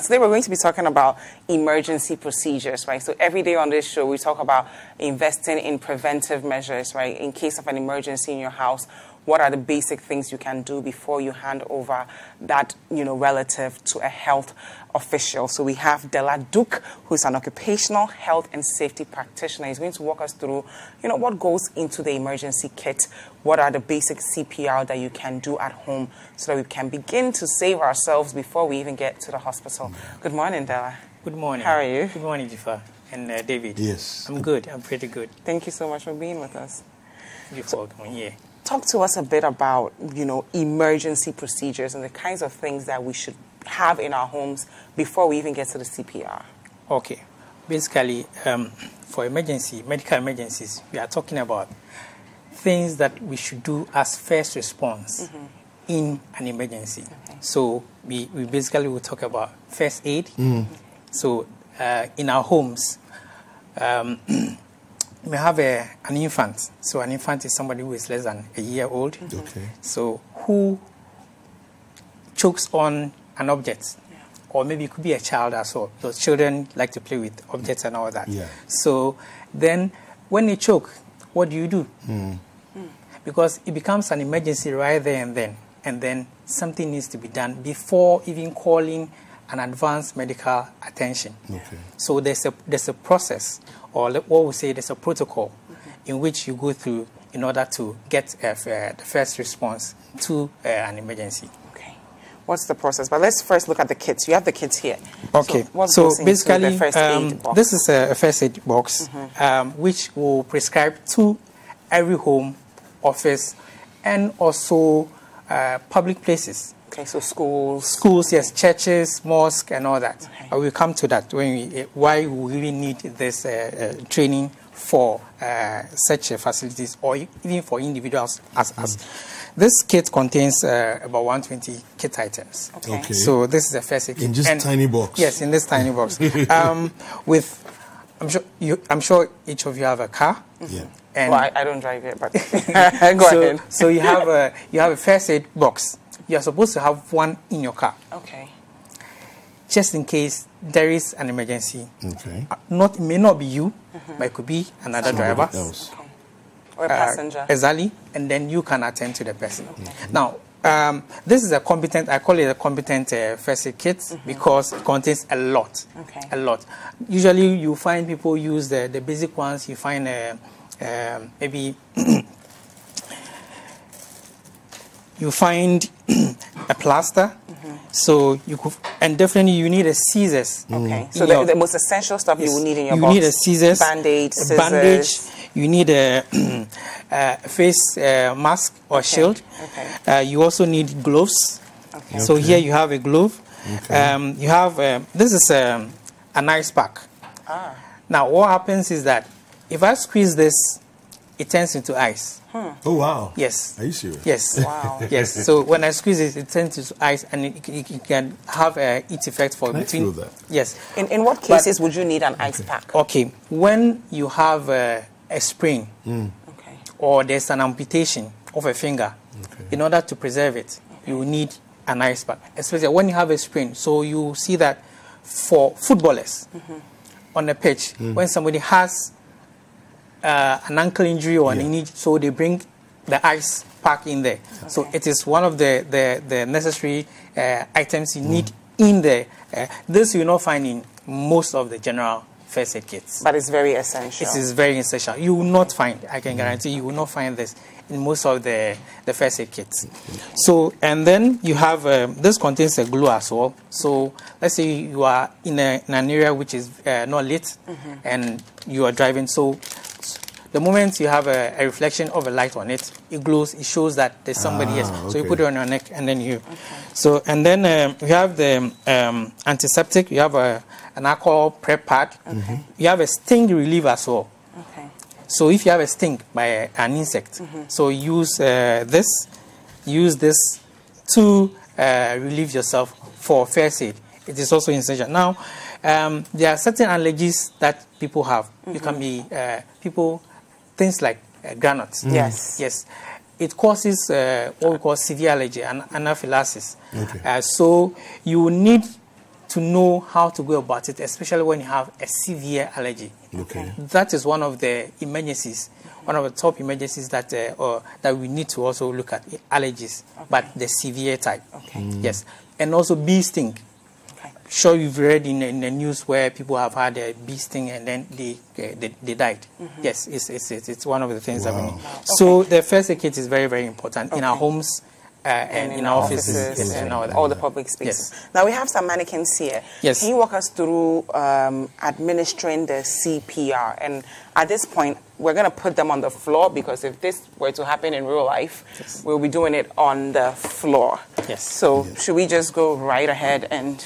Today we're going to be talking about emergency procedures, right? So every day on this show we talk about investing in preventive measures, right? In case of an emergency in your house, what are the basic things you can do before you hand over that, relative to a health official? So we have Dela Dukke, who's an occupational health and safety practitioner. He's going to walk us through, what goes into the emergency kit, what are the basic CPR that you can do at home so that we can begin to save ourselves before we even get to the hospital. Good morning, Dela. Good morning. How are you? Good morning, Dziffa and David. Yes. I'm good. I'm pretty good. Thank you so much for being with us. You're welcome. Yeah. Talk to us a bit about, emergency procedures and the kinds of things that we should have in our homes before we even get to the CPR. Okay. Basically, for medical emergencies, we are talking about things that we should do as first response in an emergency. Okay. So we basically will talk about first aid. So in our homes, we have an infant. So an infant is somebody who is less than a year old. Okay. So who chokes on an object, or maybe it could be a child as well. Because children like to play with objects and all that. Yeah. So then, when they choke, what do you do? Because it becomes an emergency right there and then. And then something needs to be done before even calling an advanced medical attention. Okay. So there's a process, or what we say, there's a protocol in which you go through in order to get the first response to an emergency. Okay. What's the process? But let's first look at the kits. You have the kits here. Okay. So, basically, the first aid box? This is a first aid box which will prescribe to every home, office, and also public places. Okay, so schools. Schools, yes, churches, mosques, and all that. Okay. We'll come to that, why we really need this training for such facilities, or even for individuals as us. This kit contains about 120 kit items. Okay. Okay. So this is the first aid kit. In this tiny box. Yes, in this tiny box. With, I'm sure each of you have a car. Yeah. And well, I don't drive it, but go ahead. So you have a first aid box. You are supposed to have one in your car. Okay. Just in case there is an emergency. Okay. It may not be you, but it could be another driver. Else. Okay. Or a passenger. Exactly. And then you can attend to the person. Okay. Now, this is a competent, I call it a competent first aid kit because it contains a lot. Okay. A lot. Usually you find people use the basic ones. You find maybe... You find a plaster, so you could, and definitely you need a scissors. Okay, so the most essential stuff you will need in your box. You need a scissors, bandage. You need a face mask or shield. Okay. You also need gloves. Okay. So here you have a glove. Okay. You have this is an ice pack. Ah. Now what happens is that if I squeeze this, it turns into ice. Oh, wow. Yes. Are you serious? Yes. Wow. Yes. So when I squeeze it, it turns into ice, and it can have its effect for between. That? Yes. In what cases would you need an ice pack? Okay. When you have a sprain, or there's an amputation of a finger, in order to preserve it, you need an ice pack. Especially when you have a sprain. So you see that for footballers on the pitch, when somebody has an ankle injury or an knee, so they bring the ice pack in there. Okay. So it is one of the necessary items you need in there. This you will not find in most of the general first aid kits. But it's very essential. It is very essential. You will not find, I can guarantee, you will not find this in most of the first aid kits. So, and then you have, this contains a glue as well. So let's say you are in an area which is not lit and you are driving. So the moment you have a reflection of a light on it, it glows, it shows that there's somebody else. So you put it on your neck and then you... Okay. So, and then you have the antiseptic, you have an alcohol prep pad, you have a sting reliever as well. Okay. So if you have a sting by an insect, so use this to relieve yourself for first aid. It is also essential. Now, there are certain allergies that people have. You can be, things like granules. Yes. Yes. It causes what we call severe allergy and anaphylaxis. Okay. So you need to know how to go about it, especially when you have a severe allergy. Okay. That is one of the emergencies, one of the top emergencies that that we need to also look at, allergies, okay, but the severe type. Okay. Yes, and also bee sting. Okay. Sure, you've read in the news where people have had a bee sting and then they died. Mm-hmm. Yes, it's one of the things, wow, that we need. Okay. So the first aid kit is very, very important, okay, in our homes. And in our offices and all the public spaces. Yes. Now, we have some mannequins here. Yes. Can you walk us through administering the CPR? And at this point, we're going to put them on the floor, because if this were to happen in real life, yes, we'll be doing it on the floor. Yes. So yes, should we just go right ahead and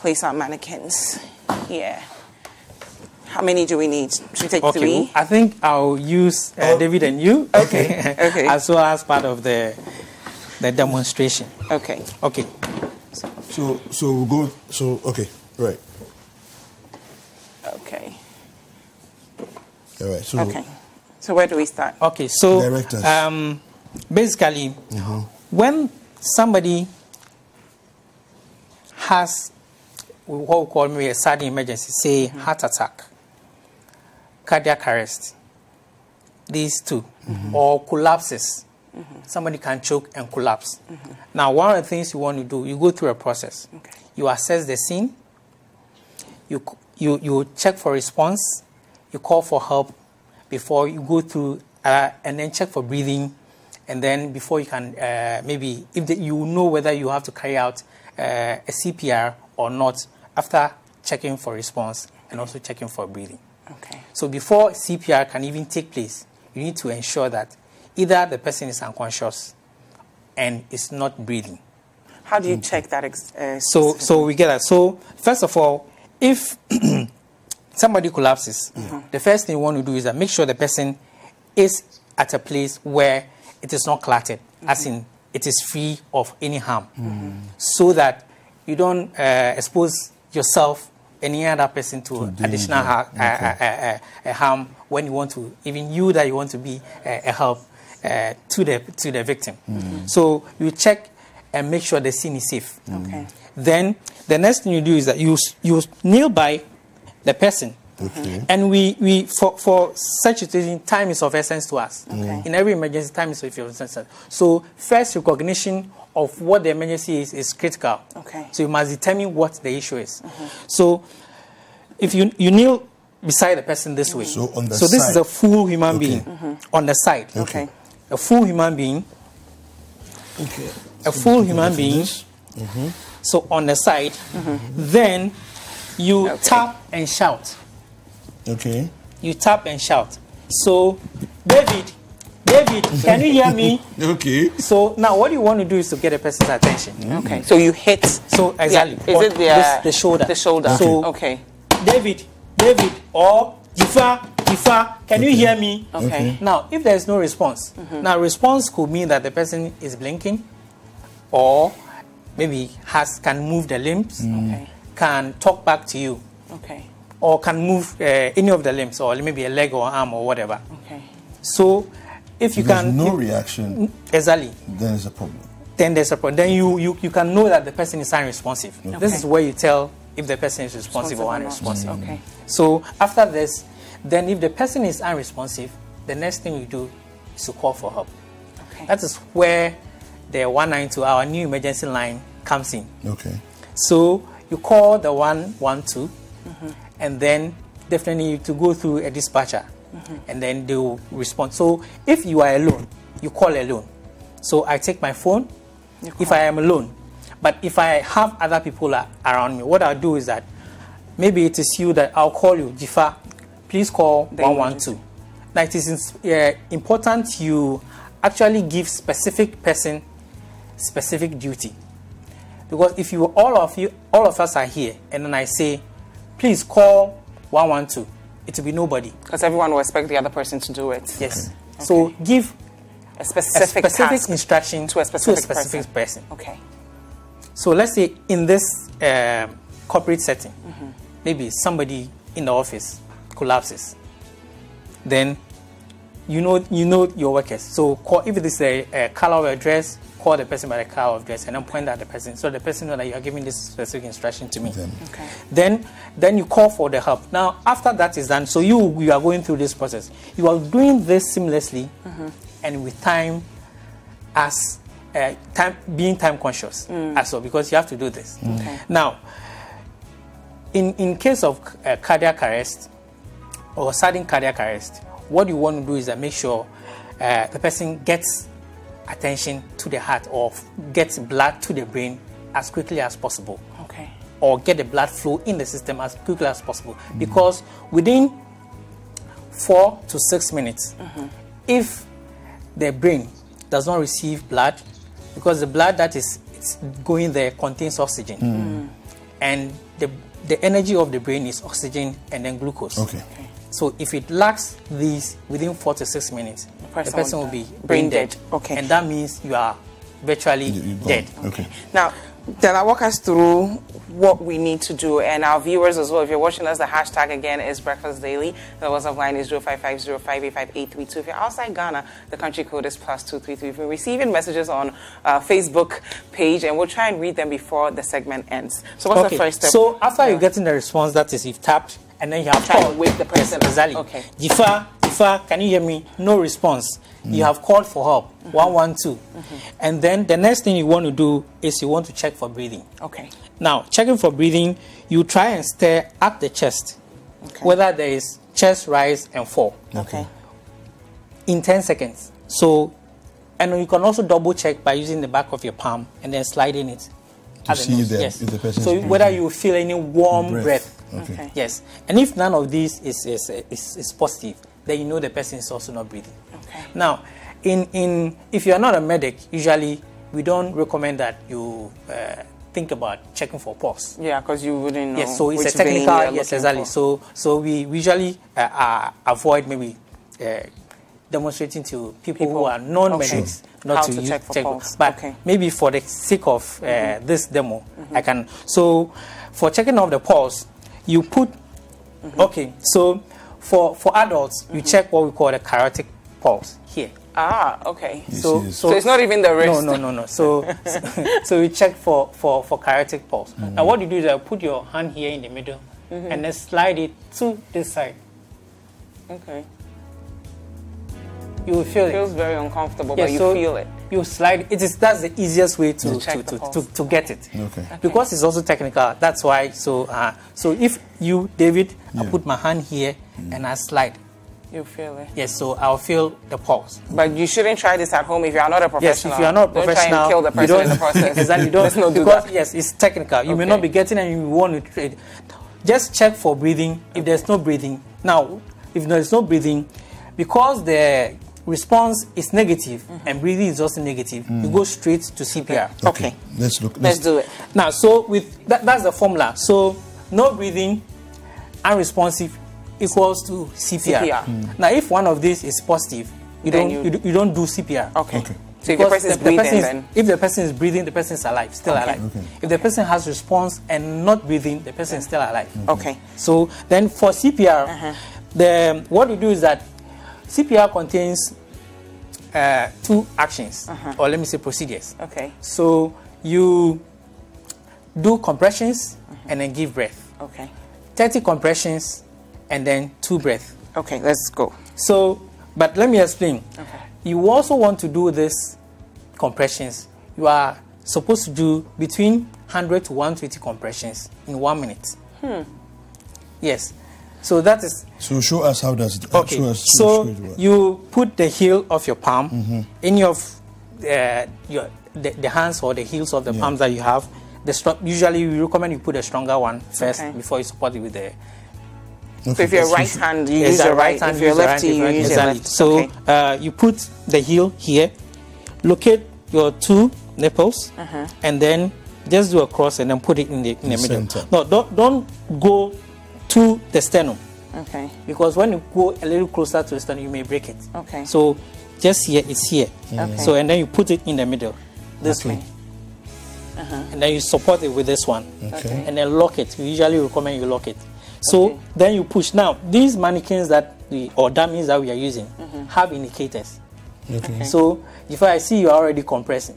place our mannequins here? How many do we need? Should we take, okay, three? I think I'll use David and you. Okay. Okay. As well as part of the demonstration. Okay. Okay. So we'll go. So okay. Right. Okay. All right. So okay. So where do we start? Okay. So directors. Basically, when somebody has what we call maybe a sudden emergency, say heart attack, cardiac arrest, these two, or collapses. Somebody can choke and collapse. Now, one of the things you want to do, you go through a process. Okay. You assess the scene. You check for response. You call for help before you go through, and then check for breathing. And then before you can, maybe, if you know whether you have to carry out a CPR or not, after checking for response and also checking for breathing. Okay. So before CPR can even take place, you need to ensure that either the person is unconscious and is not breathing. How do you check that? So we get that. So first of all, if somebody collapses, the first thing you want to do is that make sure the person is at a place where it is not cluttered, as in it is free of any harm, so that you don't expose yourself, any other person, to additional harm when you want to, even you that you want to be a help to the victim. So you check and make sure the scene is safe. Okay. Then the next thing you do is that you kneel by the person. Okay. And we for such a situation, time is of essence to us. Okay. In every emergency, time is of essence. So first recognition of what the emergency is critical. Okay. So you must determine what the issue is. So if you kneel beside the person this way. So on the side. So this is a full human being on the side. Okay. A full human being. Okay. A full human being. So on the side, then you tap and shout. Okay. You tap and shout. So, David, can you hear me? Okay. So now what you want to do is to get a person's attention. Okay. So you hit. So exactly. Yeah. Is it the shoulder? The shoulder. Okay. So okay. David, or Dziffa, can you hear me? Okay. Now, if there is no response, now response could mean that the person is blinking, or maybe can move the limbs, can talk back to you, or can move any of the limbs, or maybe a leg or arm or whatever. Okay. So, if you can no reaction, exactly, then there's a problem. Then you can know that the person is unresponsive. Okay. This is where you tell if the person is responsive or unresponsive. Okay. So after this, then if the person is unresponsive, the next thing you do is to call for help. Okay. That is where the 192, our new emergency line, comes in. Okay. So you call the 112, and then definitely you to go through a dispatcher, and then they will respond. So if you are alone, you call alone. So I take my phone if I am alone. But if I have other people around me, what I'll do is that maybe it is you that I'll call you, Dziffa, please call 112. Now, it is important you actually give specific person specific duty. Because if all of us are here, and then I say, please call 112, it will be nobody. Because everyone will expect the other person to do it. Yes. Okay. So give a specific instruction to a specific person. Okay. So let's say in this corporate setting, maybe somebody in the office collapses. Then you know your workers. So if it is a color of a dress, call the person by the color of dress and then point at the person, so the person knows that you are giving this specific instruction to me. Okay. Then you call for the help. Now, after that is done, so you are going through this process. You are doing this seamlessly, and with time, as being time conscious as well, because you have to do this. Okay. Now, in case of cardiac arrest or sudden cardiac arrest, what you want to do is that make sure the person gets attention to the heart or gets blood to the brain as quickly as possible. Okay. Or get the blood flow in the system as quickly as possible, because within 4 to 6 minutes, if the brain does not receive blood, because the blood that is going there contains oxygen, and the energy of the brain is oxygen and then glucose. Okay. Okay. So if it lacks these within 4 to 6 minutes, the person will be brain dead. Okay. And that means you are virtually dead. Okay. Okay. Now, Dela, walk us through what we need to do, and our viewers as well. If you're watching us, the hashtag again is Breakfast Daily. The WhatsApp line is 0550585832. If you're outside Ghana, the country code is +233. We're receiving messages on our Facebook page, and we'll try and read them before the segment ends. So what's the first step? So after you're getting the response, that is, you've tapped, and then you have called with the person. Exactly. Okay. Dziffa, can you hear me? No response. You have called for help. 112. And then the next thing you want to do is you want to check for breathing. Okay. Now, checking for breathing, you try and stare at the chest, whether there is chest rise and fall. Okay. In 10 seconds. So, and you can also double check by using the back of your palm and then sliding it. To see the, if the person. So whether you feel any warm breath. Okay. Yes, and if none of these is positive, then you know the person is also not breathing. Okay. Now, if you are not a medic, usually we don't recommend that you think about checking for pulse. Yeah, because you wouldn't know. Yes, so it's a technical. Yes, exactly. So we usually avoid maybe demonstrating to people who are non-medics not to check for pulse. But maybe for the sake of this demo, I can. So for checking off the pulse, you put so for adults, you check what we call the carotid pulse here. Ah, okay. So it's not even the wrist. No. So you check for carotid pulse. Now what you do is you put your hand here in the middle and then slide it to this side. Okay. You will feel it. It feels very uncomfortable, but you feel it. You slide. That's the easiest way to get it. Okay. Because it's also technical. That's why. So if you, David, I put my hand here and I slide. You feel it. Yes. So I'll feel the pulse. But you shouldn't try this at home if you are not a professional. Yes. If you are not a professional, don't try and kill the person in the process. Exactly. Let's not do that. Yes, it's technical. You may not be getting, and you want to trade. Just check for breathing. If there's no breathing, now if there's no breathing, because the response is negative and breathing is also negative, you go straight to CPR. Okay. Let's do it. Now, so with that's the formula. So no breathing, unresponsive equals to CPR. Now, if one of these is positive, you don't do CPR. Okay. So if the person is breathing, the person is alive, still alive. If the person has response and not breathing, the person is still alive. Okay. So then for CPR, what you do is that CPR contains two actions, or let me say procedures. Okay. So you do compressions and then give breath. Okay. 30 compressions and then 2 breaths. Okay, let's go. So, but let me explain. Okay. You also want to do this compressions. You are supposed to do between 100 to 120 compressions in 1 minute. Yes. So that is. So show us how does it work. Okay. So you put the heel of your palm, any of the hands or the heels of the palms that you have. Usually we recommend you put a stronger one first before you support it with the. So if you're right hand, you use your right hand. If you're lefty, you use your left. So you put the heel here, locate your two nipples, and then just do a cross and then put it in the middle. Center. No, don't go to the sternum, because when you go a little closer to the sternum, you may break it. Okay. So just here, it's here. Okay. So and then you put it in the middle, this way, and then you support it with this one, and then lock it. We usually recommend you lock it. So then you push. Now these mannequins that or dummies that we are using have indicators. Okay. So if I see you are already compressing,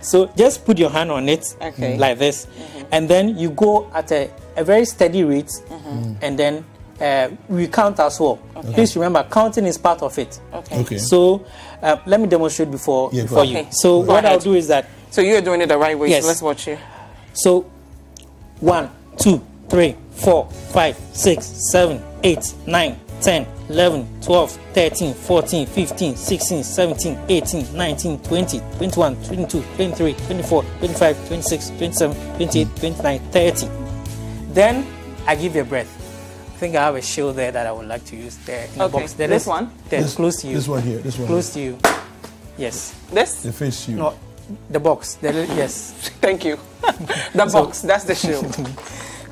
So just put your hand on it, okay, like this, mm-hmm, and then you go at a very steady rate, mm-hmm, and then we count as well. Okay. Please remember, counting is part of it. Okay. Okay. So let me demonstrate before for you. Okay. So what I'll do is that. So you're doing it the right way. Yes. So let's watch it. So 1, 2, 3, 4, 5, 6, 7, 8, 9, 10, 11, 12, 13, 14, 15, 16, 17, 18, 19, 20, 21, 22, 23, 24, 25, 26, 27, 28, 29, 30. Then I give you a breath. I think I have a shield there that I would like to use there in the box. There this one? That's close to you. This one here. This one. Close here. To you. Yes. This? The face shield. No, the box. The, yes. Thank you. The box. That's the shield.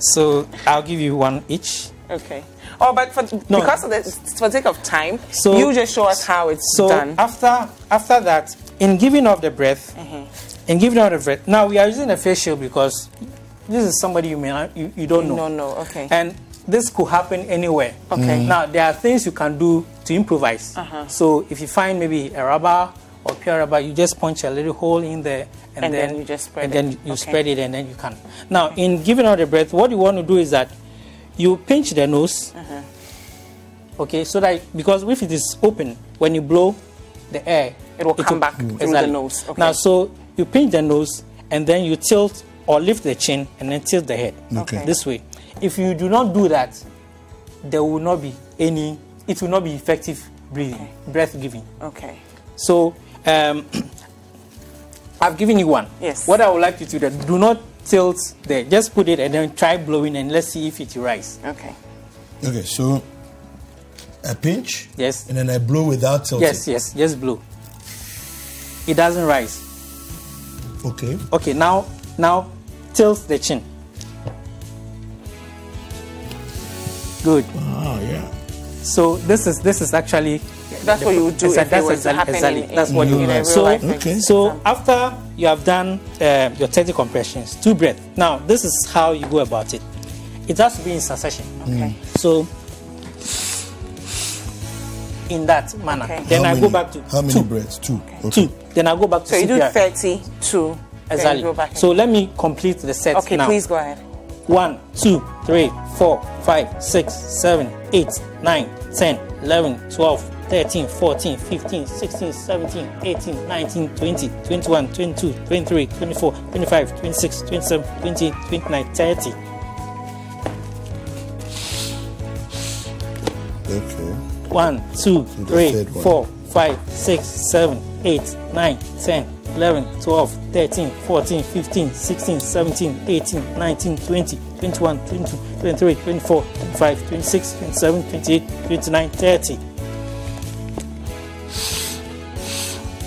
So I'll give you one each. Okay. Oh, but for, no, because of the for sake of time, so, you just show us how it's so done. So after that, in giving off the breath, mm-hmm, in giving off the breath. Now we are using a face shield because this is somebody you may not, you don't know. No, no. Okay. And this could happen anywhere. Okay. Mm. Now there are things you can do to improvise. Uh-huh. So if you find maybe a rubber or pure rubber, you just punch a little hole in there, and then you just spread it. And then you spread it, and then you can. Now in giving out the breath, what you want to do is that you pinch the nose. Uh-huh. Okay, so that because if it is open, when you blow the air, it will come back through the nose. Okay. Now so you pinch the nose, and then you tilt or lift the chin, and then tilt the head. Okay. This way. If you do not do that, there will not be any, it will not be effective breathing, okay, breath giving. Okay. So, I've given you one. Yes. What I would like you to do, that do not tilt there. Just put it and then try blowing and let's see if it rises. Okay. Okay, so I pinch. Yes. And then I blow without tilting. Yes, yes, just blow. It doesn't rise. Okay. Okay, now tilt the chin. Good. Ah, yeah. So this is actually. That's what you would do. That's what you do. So okay. So after you have done your 30 compressions, 2 breaths. Now this is how you go about it. It has to be in succession. Okay. So in that manner, okay, then I go back to how many breaths? 2. Okay. 2. Then I go back to. So you do 32. Exactly. So let me complete the set now. Okay, please go ahead. 1, 2, 3, 4, 5, 6, 7, 8, 9, 10, 11, 12, 13, 14, 15, 16, 17, 18, 19, 20, 21, 22, 23, 24, 25, 26, 27, 28, 29, 30. Okay. 1, 2, 3, 4, 5, 6, 7, 8, 9, 10, 11, 12, 13, 14, 15, 16, 17, 18, 19, 20, 21, 22, 23, 24, 25, 26, 27, 28, 29, 30.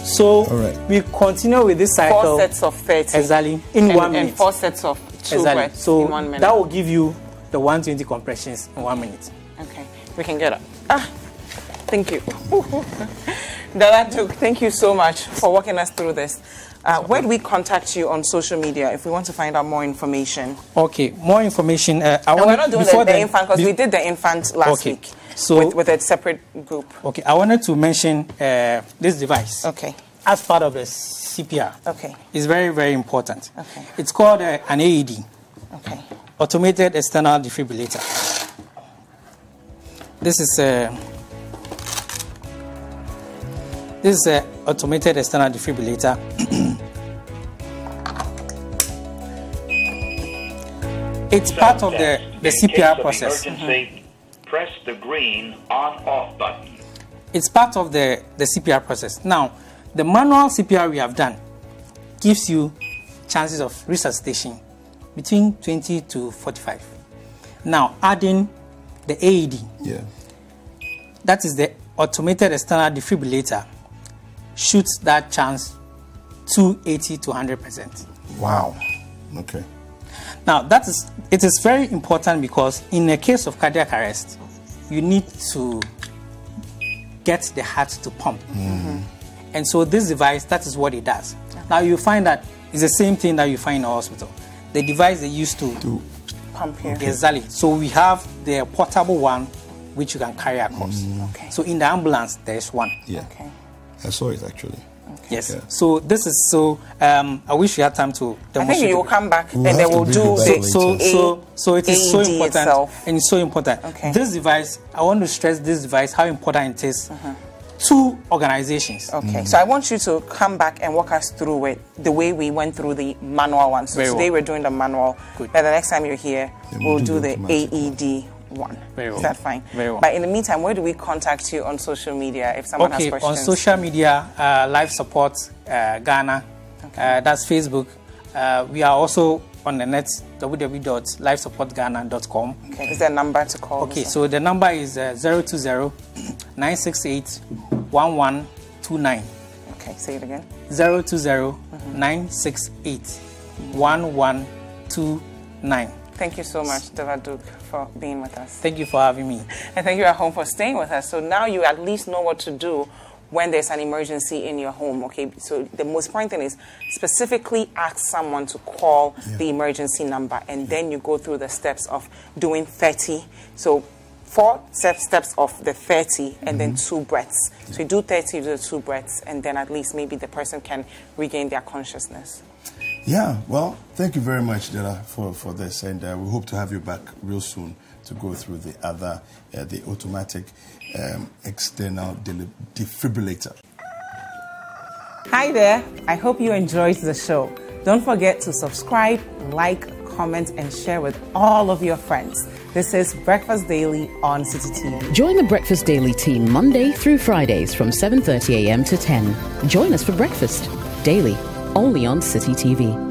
So we continue with this cycle. 4 sets of 30. Exactly. In 1 minute. And 4 sets of 2 breaths. So in 1 minute. That will give you the 120 compressions in 1 minute. Okay. We can get up. Ah, thank you. Dela Dukke, thank you so much for walking us through this. Where do we contact you on social media if we want to find out more information? Okay, more information. We're not doing the infant because we did the infant last week with a separate group. Okay, I wanted to mention this device as part of the CPR. Okay. It's very, very important. Okay. It's called an AED, Automated External Defibrillator. This is a... this is an automated external defibrillator. It's part of the CPR process. Mm-hmm. Press the green on-off button. It's part of the CPR process. Now, the manual CPR we have done gives you chances of resuscitation between 20 to 45. Now, adding the AED. Yeah. That is the automated external defibrillator. Shoots that chance to 80 to 100%. Wow. Okay. Now that is, it is very important because in a case of cardiac arrest, you need to get the heart to pump. Mm-hmm. And so this device, that is what it does. Okay. Now you find that it's the same thing that you find in a hospital. The device they used to pump here. Exactly. So we have the portable one, which you can carry across. Mm-hmm. Okay. So in the ambulance, there is one. Yeah. Okay. I saw it actually. Yes. Okay. So this is so. I wish we had time to. I think you will come back and they will do. So it is so important and it's so important. Okay. This device, I want to stress this device how important it is. Two organizations. Okay, so I want you to come back and walk us through it the way we went through the manual one. So today we're doing the manual. Good. But the next time you're here, we'll do the AED one. Very well. Is that fine? Very well. But in the meantime, where do we contact you on social media if someone has questions? On social media, Life Support Ghana. Okay. That's Facebook. We are also on the net, www.lifesupportghana.com. Okay, is there a number to call? Okay, so the number is 020-968-1129. Okay, say it again. 020-968-1129. Thank you so much, Dela Dukke, for being with us. Thank you for having me. And thank you at home for staying with us. So now you at least know what to do when there's an emergency in your home, okay? So the most important thing is specifically ask someone to call the emergency number, and then you go through the steps of doing 30. So 4 steps of the 30 and then 2 breaths. So you do 30, you do 2 breaths, and then at least maybe the person can regain their consciousness. Yeah, well, thank you very much, Dela, for this, and we hope to have you back real soon to go through the other, the automatic external defibrillator. Hi there. I hope you enjoyed the show. Don't forget to subscribe, like, comment, and share with all of your friends. This is Breakfast Daily on City TV. Join the Breakfast Daily team Monday through Fridays from 7:30 a.m. to 10. Join us for breakfast daily only on City TV.